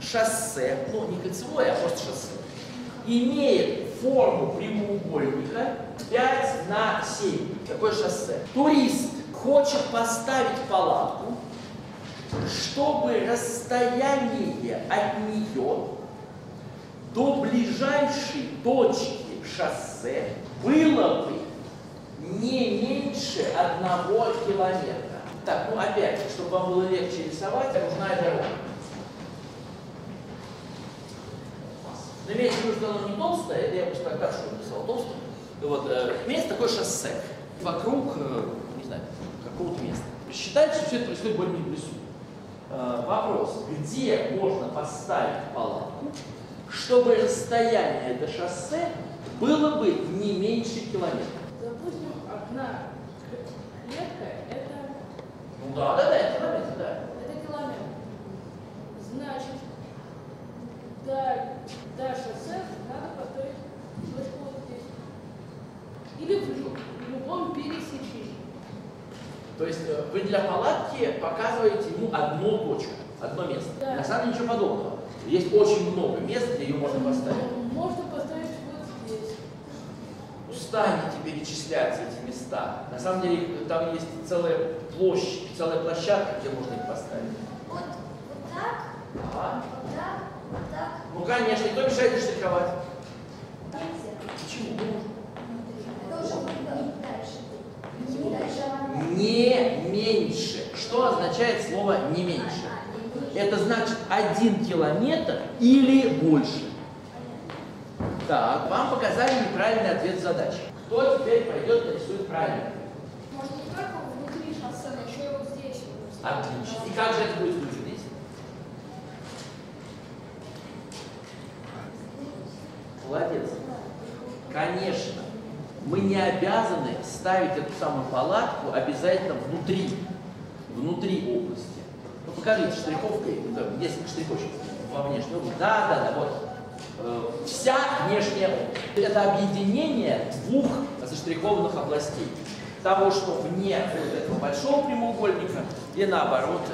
шоссе, ну не кольцевое, а просто шоссе, имеет форму прямоугольника 5×7. Такое шоссе. Турист хочет поставить палатку, чтобы расстояние от нее до ближайшей точки шоссе было бы не меньше 1 километра. Так, ну опять, чтобы вам было легче рисовать, нужна дорога. Но имеется в виду, что оно не толстое, это я просто тогда что написал толстое. Вот, имеется такое шоссе вокруг, не знаю, какого-то места. Считайте, что все это происходит более-менее близко. Вопрос, где можно поставить палатку, чтобы расстояние до шоссе было бы не меньше километра? Допустим, одна клетка – это… Ну да, это километр, да. Это километр. Значит, до шоссе надо поставить точку вот здесь. Или в любом пересечении. То есть вы для палатки показываете ему одну точку, одно место. Да. На самом деле ничего подобного. Есть очень много мест, где ее можно поставить. Можно поставить вот здесь. Устанете перечислять эти места. На самом деле там есть целая площадка, где можно их поставить. Вот так? Ага. Вот так? Вот так? Ну конечно, кто мешает штриховать? Почему? Не меньше. Что означает слово «не меньше»? Это значит 1 километр или больше. Так, вам показали неправильный ответ задачи. Кто теперь пойдет и рисует правильно? Может, не только внутри шоссе, но еще и вот здесь. Отлично. И как же это будет выглядеть? Молодец. Конечно. Мы не обязаны ставить эту самую палатку обязательно внутри области. Ну, покажите штриховкой, несколько штрихочек во внешней области. Да, вот. Вся внешняя область. Это объединение двух заштрихованных областей. Того, что вне вот этого большого прямоугольника и наоборот.